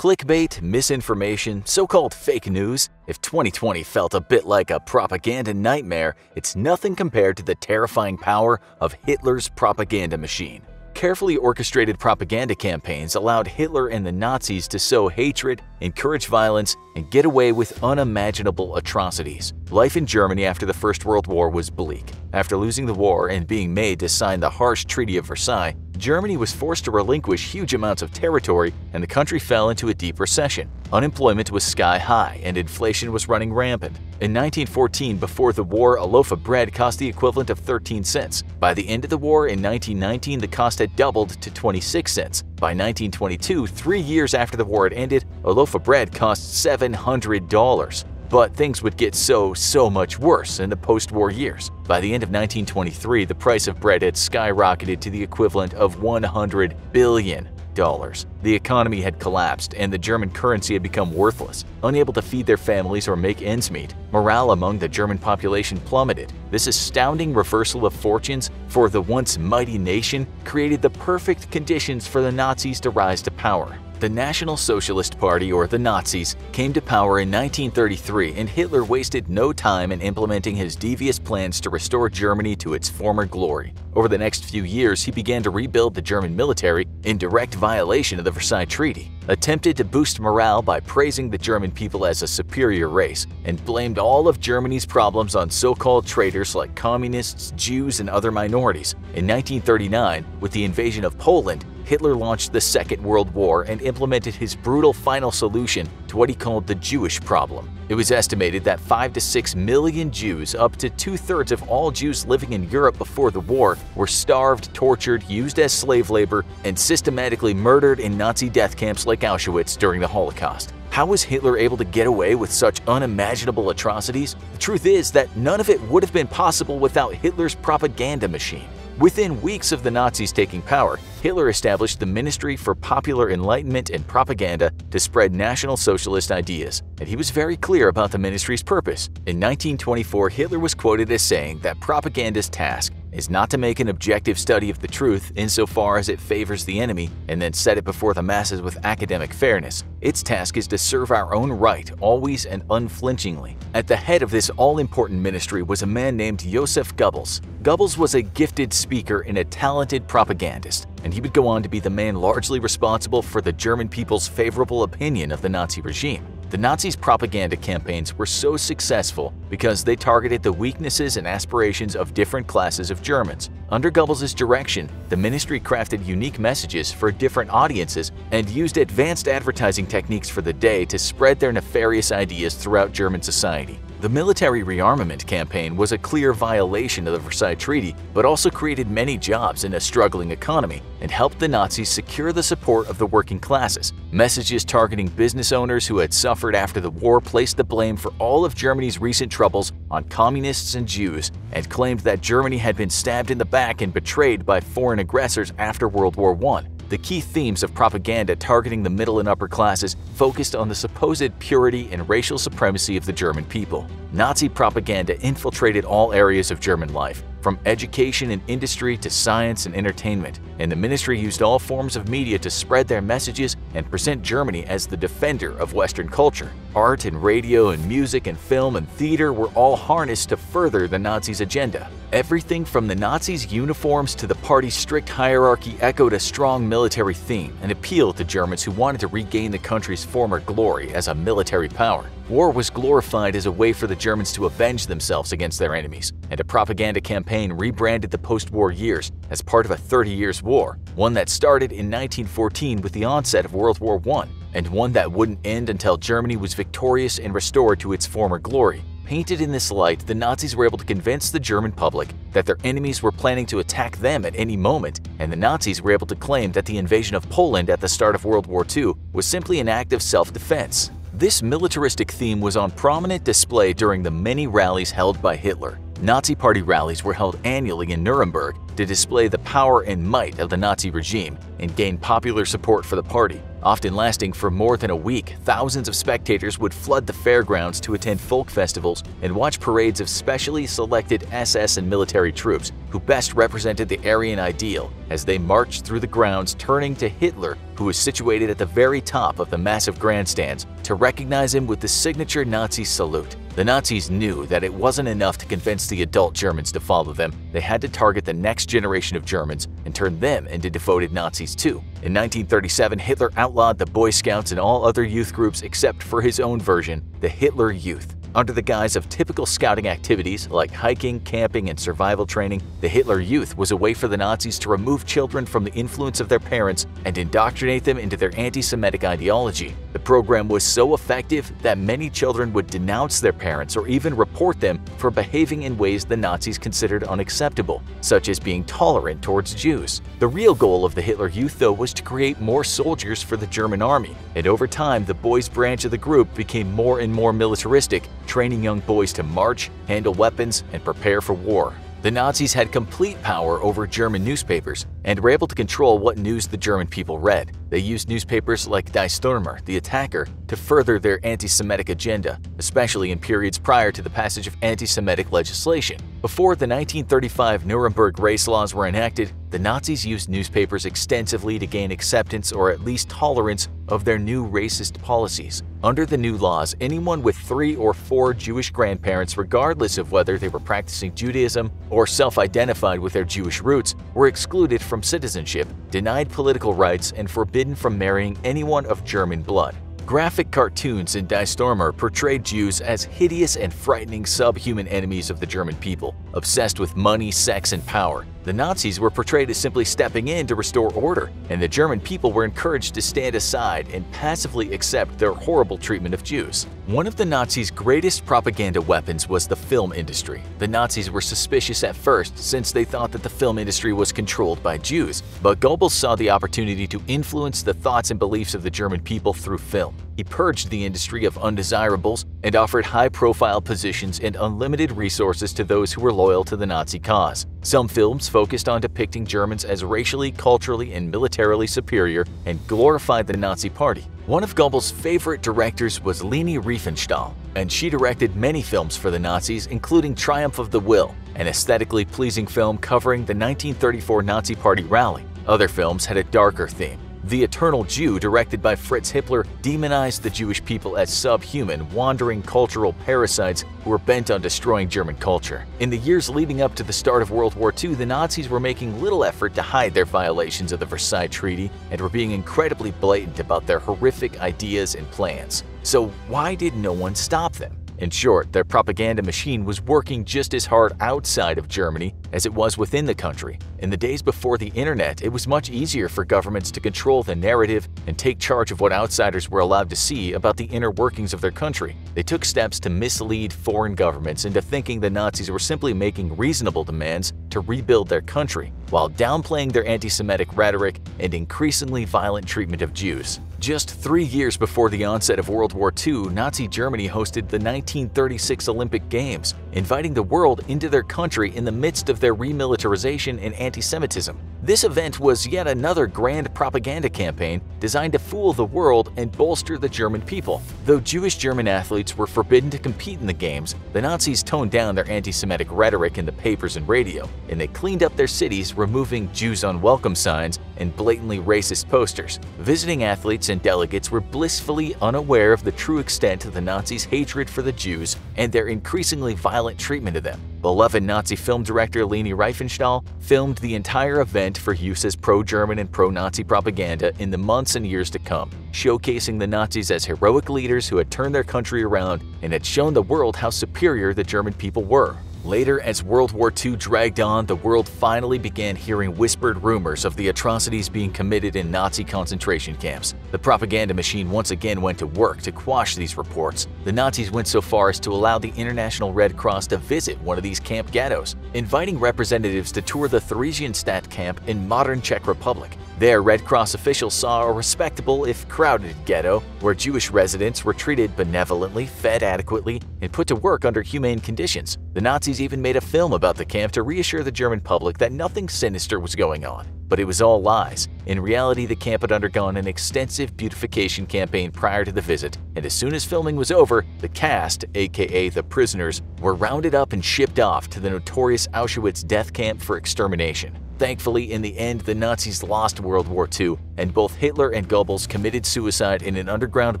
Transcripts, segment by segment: clickbait, misinformation, so-called fake news. If 2020 felt a bit like a propaganda nightmare, it's nothing compared to the terrifying power of Hitler's propaganda machine. Carefully orchestrated propaganda campaigns allowed Hitler and the Nazis to sow hatred, encourage violence, and get away with unimaginable atrocities. Life in Germany after the First World War was bleak. After losing the war and being made to sign the harsh Treaty of Versailles, Germany was forced to relinquish huge amounts of territory, and the country fell into a deep recession. Unemployment was sky high, and inflation was running rampant. In 1914, before the war, a loaf of bread cost the equivalent of 13 cents. By the end of the war in 1919, the cost had doubled to 26 cents. By 1922, 3 years after the war had ended, a loaf of bread cost $700. But things would get so much worse in the post-war years. By the end of 1923, the price of bread had skyrocketed to the equivalent of $100 billion. The economy had collapsed, and the German currency had become worthless. Unable to feed their families or make ends meet, morale among the German population plummeted. This astounding reversal of fortunes for the once mighty nation created the perfect conditions for the Nazis to rise to power. The National Socialist Party, or the Nazis, came to power in 1933, and Hitler wasted no time in implementing his devious plans to restore Germany to its former glory. Over the next few years, he began to rebuild the German military in direct violation of the Versailles Treaty, attempted to boost morale by praising the German people as a superior race, and blamed all of Germany's problems on so-called traitors like communists, Jews, and other minorities. In 1939, with the invasion of Poland, Hitler launched the Second World War and implemented his brutal final solution to what he called the Jewish problem. It was estimated that 5 to 6 million Jews, up to two-thirds of all Jews living in Europe before the war, were starved, tortured, used as slave labor, and systematically murdered in Nazi death camps like Auschwitz during the Holocaust. How was Hitler able to get away with such unimaginable atrocities? The truth is that none of it would have been possible without Hitler's propaganda machine. Within weeks of the Nazis taking power, Hitler established the Ministry for Popular Enlightenment and Propaganda to spread National Socialist ideas, and he was very clear about the ministry's purpose. In 1924, Hitler was quoted as saying that propaganda's task is not to make an objective study of the truth insofar as it favors the enemy and then set it before the masses with academic fairness. Its task is to serve our own right, always and unflinchingly. At the head of this all-important ministry was a man named Josef Goebbels. Goebbels was a gifted speaker and a talented propagandist, and he would go on to be the man largely responsible for the German people's favorable opinion of the Nazi regime. The Nazis' propaganda campaigns were so successful because they targeted the weaknesses and aspirations of different classes of Germans. Under Goebbels' direction, the ministry crafted unique messages for different audiences and used advanced advertising techniques for the day to spread their nefarious ideas throughout German society. The military rearmament campaign was a clear violation of the Versailles Treaty, but also created many jobs in a struggling economy and helped the Nazis secure the support of the working classes. Messages targeting business owners who had suffered after the war placed the blame for all of Germany's recent troubles on communists and Jews, and claimed that Germany had been stabbed in the back and betrayed by foreign aggressors after World War I. The key themes of propaganda targeting the middle and upper classes focused on the supposed purity and racial supremacy of the German people. Nazi propaganda infiltrated all areas of German life, from education and industry to science and entertainment, and the ministry used all forms of media to spread their messages and present Germany as the defender of Western culture. Art and radio and music and film and theater were all harnessed to further the Nazis' agenda. Everything from the Nazis' uniforms to the party's strict hierarchy echoed a strong military theme and appealed to Germans who wanted to regain the country's former glory as a military power. War was glorified as a way for the Germans to avenge themselves against their enemies, and a propaganda campaign rebranded the post-war years as part of a 30-year war, one that started in 1914 with the onset of World War I, and one that wouldn't end until Germany was victorious and restored to its former glory. Painted in this light, the Nazis were able to convince the German public that their enemies were planning to attack them at any moment, and the Nazis were able to claim that the invasion of Poland at the start of World War II was simply an act of self-defense. This militaristic theme was on prominent display during the many rallies held by Hitler. Nazi Party rallies were held annually in Nuremberg to display the power and might of the Nazi regime and gain popular support for the party. Often lasting for more than a week, thousands of spectators would flood the fairgrounds to attend folk festivals and watch parades of specially selected SS and military troops, who best represented the Aryan ideal as they marched through the grounds, turning to Hitler, who was situated at the very top of the massive grandstands, to recognize him with the signature Nazi salute. The Nazis knew that it wasn't enough to convince the adult Germans to follow them. They had to target the next generation of Germans and turn them into devoted Nazis too. In 1937, Hitler outlawed the Boy Scouts and all other youth groups except for his own version, the Hitler Youth. Under the guise of typical scouting activities like hiking, camping, and survival training, the Hitler Youth was a way for the Nazis to remove children from the influence of their parents and indoctrinate them into their anti-Semitic ideology. The program was so effective that many children would denounce their parents or even report them for behaving in ways the Nazis considered unacceptable, such as being tolerant towards Jews. The real goal of the Hitler Youth, though, was to create more soldiers for the German army, and over time the boys' branch of the group became more and more militaristic, training young boys to march, handle weapons, and prepare for war. The Nazis had complete power over German newspapers and were able to control what news the German people read. They used newspapers like Der Stürmer, The Attacker, to further their anti-Semitic agenda, especially in periods prior to the passage of anti-Semitic legislation. Before the 1935 Nuremberg race laws were enacted, the Nazis used newspapers extensively to gain acceptance or at least tolerance of their new racist policies. Under the new laws, anyone with 3 or 4 Jewish grandparents, regardless of whether they were practicing Judaism or self-identified with their Jewish roots, were excluded from citizenship, denied political rights, and forbidden from marrying anyone of German blood. Graphic cartoons in Der Stürmer portrayed Jews as hideous and frightening subhuman enemies of the German people, obsessed with money, sex, and power. The Nazis were portrayed as simply stepping in to restore order, and the German people were encouraged to stand aside and passively accept their horrible treatment of Jews. One of the Nazis' greatest propaganda weapons was the film industry. The Nazis were suspicious at first since they thought that the film industry was controlled by Jews, but Goebbels saw the opportunity to influence the thoughts and beliefs of the German people through film. He purged the industry of undesirables and offered high-profile positions and unlimited resources to those who were loyal to the Nazi cause. Some films focused on depicting Germans as racially, culturally, and militarily superior and glorified the Nazi Party. One of Goebbels' favorite directors was Leni Riefenstahl, and she directed many films for the Nazis, including Triumph of the Will, an aesthetically pleasing film covering the 1934 Nazi Party rally. Other films had a darker theme. The Eternal Jew, directed by Fritz Hippler, demonized the Jewish people as subhuman, wandering cultural parasites who were bent on destroying German culture. In the years leading up to the start of World War II, the Nazis were making little effort to hide their violations of the Versailles Treaty and were being incredibly blatant about their horrific ideas and plans. So why did no one stop them? In short, their propaganda machine was working just as hard outside of Germany as it was within the country. In the days before the internet, it was much easier for governments to control the narrative and take charge of what outsiders were allowed to see about the inner workings of their country. They took steps to mislead foreign governments into thinking the Nazis were simply making reasonable demands to rebuild their country, while downplaying their anti-Semitic rhetoric and increasingly violent treatment of Jews. Just 3 years before the onset of World War II, Nazi Germany hosted the 1936 Olympic Games, inviting the world into their country in the midst of their remilitarization and anti-Semitism. This event was yet another grand propaganda campaign designed to fool the world and bolster the German people. Though Jewish German athletes were forbidden to compete in the Games, the Nazis toned down their anti-Semitic rhetoric in the papers and radio, and they cleaned up their cities, removing Jews unwelcome signs and blatantly racist posters. Visiting athletes and delegates were blissfully unaware of the true extent of the Nazis' hatred for the Jews and their increasingly violent treatment of them. Beloved Nazi film director Leni Riefenstahl filmed the entire event for use as pro-German and pro-Nazi propaganda in the months and years to come, showcasing the Nazis as heroic leaders who had turned their country around and had shown the world how superior the German people were. Later, as World War II dragged on, the world finally began hearing whispered rumors of the atrocities being committed in Nazi concentration camps. The propaganda machine once again went to work to quash these reports. The Nazis went so far as to allow the International Red Cross to visit one of these camp ghettos, inviting representatives to tour the Theresienstadt camp in modern Czech Republic. There, Red Cross officials saw a respectable, if crowded, ghetto where Jewish residents were treated benevolently, fed adequately, and put to work under humane conditions. The Nazis even made a film about the camp to reassure the German public that nothing sinister was going on. But it was all lies. In reality, the camp had undergone an extensive beautification campaign prior to the visit, and as soon as filming was over, the cast, aka the prisoners, were rounded up and shipped off to the notorious Auschwitz death camp for extermination. Thankfully, in the end, the Nazis lost World War II, and both Hitler and Goebbels committed suicide in an underground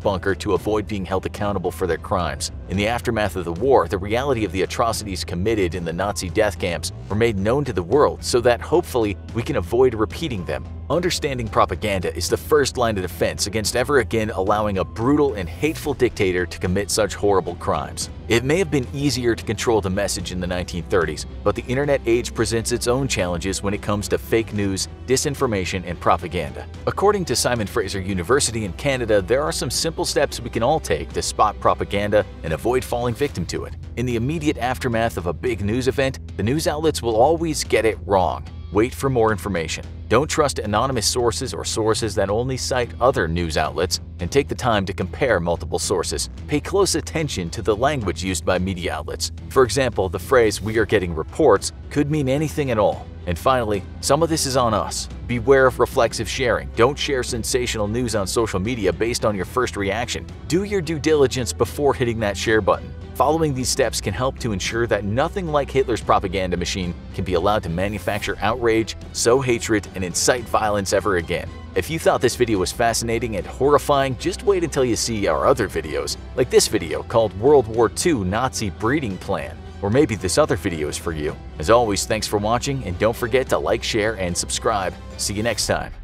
bunker to avoid being held accountable for their crimes. In the aftermath of the war, the reality of the atrocities committed in the Nazi death camps were made known to the world so that, hopefully, we can avoid repeating them. Understanding propaganda is the first line of defense against ever again allowing a brutal and hateful dictator to commit such horrible crimes. It may have been easier to control the message in the 1930s, but the internet age presents its own challenges when it comes to fake news, disinformation, and propaganda. According to Simon Fraser University in Canada, there are some simple steps we can all take to spot propaganda and avoid falling victim to it. In the immediate aftermath of a big news event, the news outlets will always get it wrong. Wait for more information. Don't trust anonymous sources or sources that only cite other news outlets, and take the time to compare multiple sources. Pay close attention to the language used by media outlets. For example, the phrase "we are getting reports" could mean anything at all. And finally, some of this is on us. Beware of reflexive sharing. Don't share sensational news on social media based on your first reaction. Do your due diligence before hitting that share button. Following these steps can help to ensure that nothing like Hitler's propaganda machine can be allowed to manufacture outrage, sow hatred, and incite violence ever again. If you thought this video was fascinating and horrifying, just wait until you see our other videos, like this video called World War II Nazi Breeding Plan. Or maybe this other video is for you. As always, thanks for watching, and don't forget to like, share, and subscribe. See you next time.